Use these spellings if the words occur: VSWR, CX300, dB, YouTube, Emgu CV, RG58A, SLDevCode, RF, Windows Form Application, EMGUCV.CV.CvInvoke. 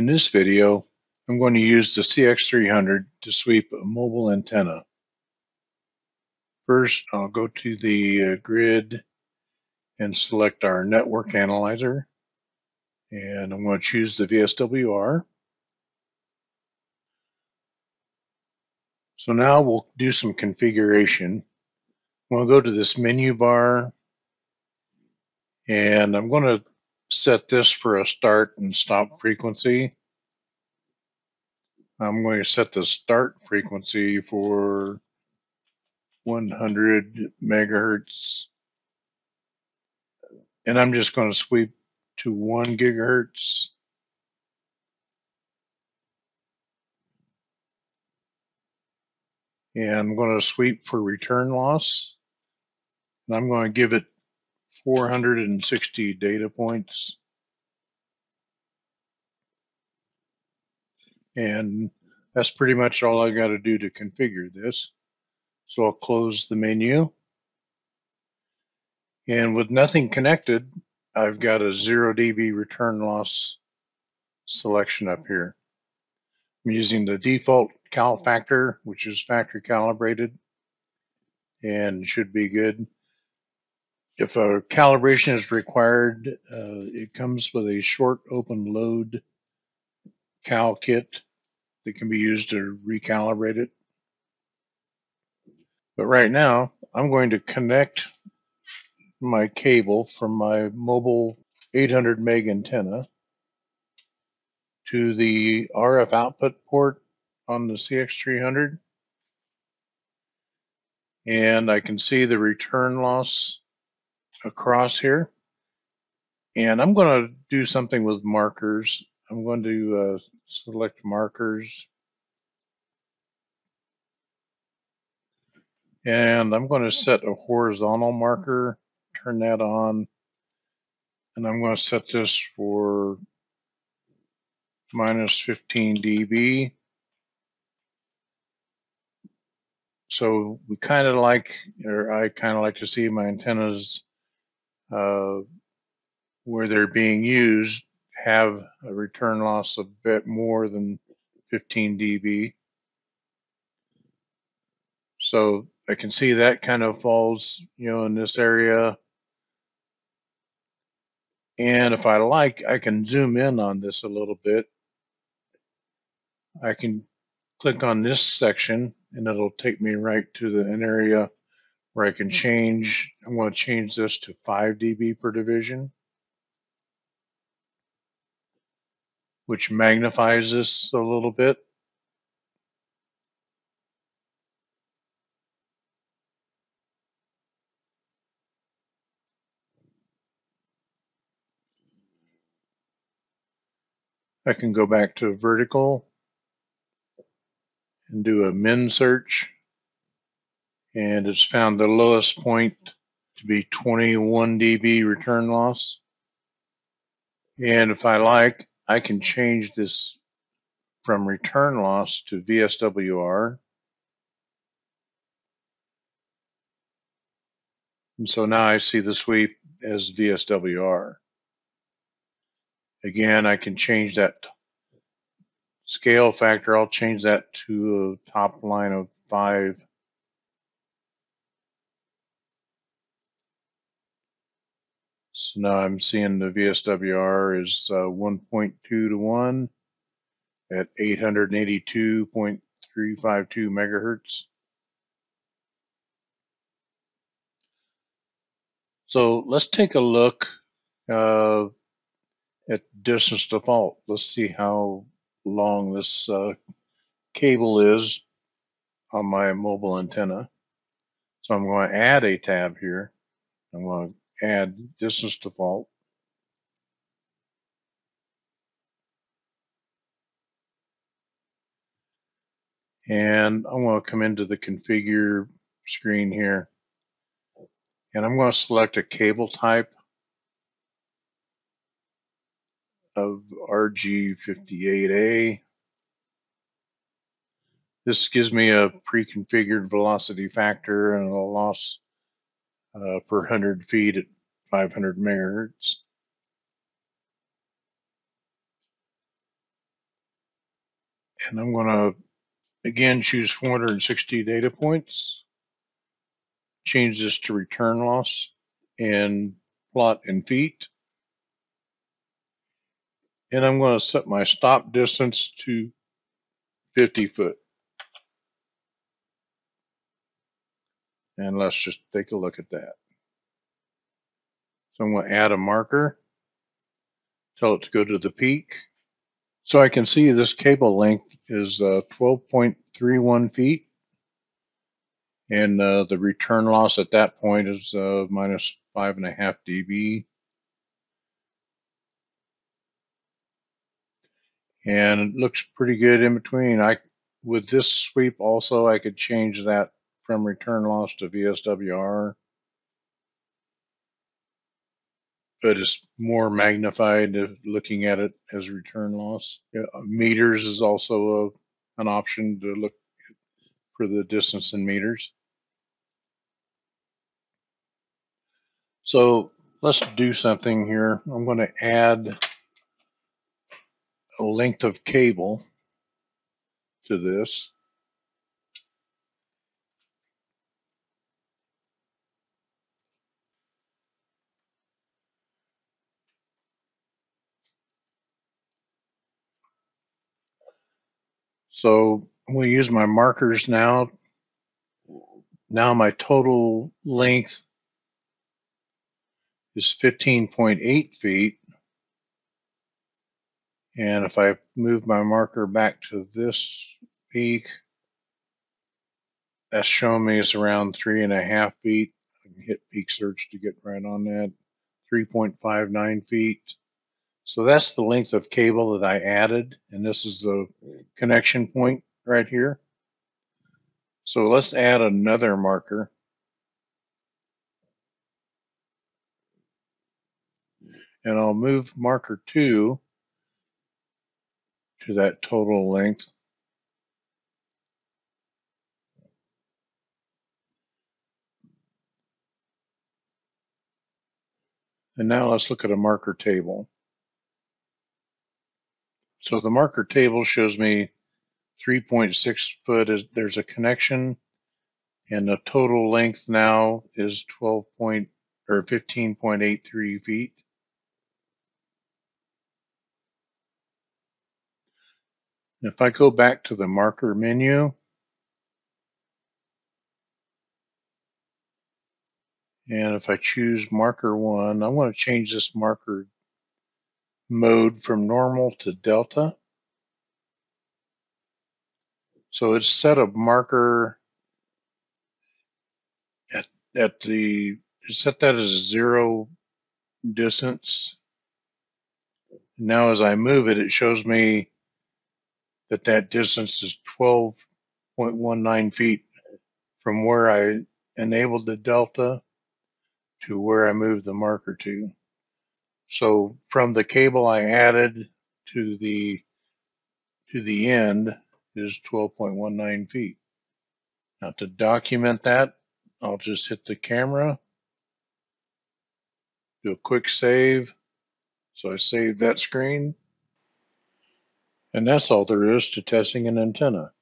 In this video, I'm going to use the CX300 to sweep a mobile antenna. First, I'll go to the grid and select our network analyzer. And I'm going to choose the VSWR. So now we'll do some configuration. We'll go to this menu bar, and I'm going to set this for a start and stop frequency. I'm going to set the start frequency for 100 megahertz. And I'm just going to sweep to 1 gigahertz. And I'm going to sweep for return loss. And I'm going to give it 460 data points. And that's pretty much all I got to do to configure this. So I'll close the menu. And with nothing connected, I've got a 0 dB return loss selection up here. I'm using the default cal factor, which is factory calibrated, and should be good. If a calibration is required, it comes with a short open load cal kit that can be used to recalibrate it. But right now, I'm going to connect my cable from my mobile 800 meg antenna to the RF output port on the CX300. And I can see the return loss across here, and I'm going to do something with markers. I'm going to select markers, and I'm going to set a horizontal marker, turn that on, and I'm going to set this for -15 dB. So we kind of like, or I kind of like to see my antennas where they're being used have a return loss a bit more than 15 dB. So I can see that kind of falls, in this area. And if I like, I can zoom in on this a little bit. I can click on this section and it'll take me right to an area where I can change. I'm going to change this to 5 dB per division, which magnifies this a little bit. I can go back to vertical and do a min search. And it's found the lowest point to be 21 dB return loss. And if I like, I can change this from return loss to VSWR. And so now I see the sweep as VSWR. Again, I can change that scale factor. I'll change that to a top line of 5. So now I'm seeing the VSWR is 1.2 to 1 at 882.352 megahertz. So let's take a look at distance default. Let's see how long this cable is on my mobile antenna. So I'm going to add a tab here. I'm going to add distance default. And I'm going to come into the configure screen here. And I'm going to select a cable type of RG58A. This gives me a pre-configured velocity factor and a loss per 100 feet at 500 megahertz. and I'm going to again choose 460 data points, change this to return loss and plot in feet. And I'm going to set my stop distance to 50 foot. And let's just take a look at that. So I'm going to add a marker, tell it to go to the peak. So I can see this cable length is 12.31 feet. And the return loss at that point is minus 5.5 dB. And it looks pretty good in between. With this sweep also, I could change that from return loss to VSWR. But it's more magnified looking at it as return loss. Meters is also an option to look for the distance in meters. So let's do something here. I'm going to add a length of cable to this. So I'm going to use my markers now. Now my total length is 15.8 feet. And if I move my marker back to this peak, that's showing me it's around 3.5 feet. I can hit peak search to get right on that, 3.59 feet. So that's the length of cable that I added, and this is the connection point right here. So let's add another marker. And I'll move marker 2 to that total length. And now let's look at a marker table. So the marker table shows me 3.6 foot. There's a connection, and the total length now is 15.83 feet. And if I go back to the marker menu and if I choose marker 1, I want to change this marker mode from normal to delta. So it's set a marker set that as a 0 distance. Now as I move it, it shows me that that distance is 12.19 feet from where I enabled the delta to where I moved the marker to. So from the cable I added to the end is 12.19 feet. Now to document that, I'll just hit the camera, do a quick save. So I saved that screen. And that's all there is to testing an antenna.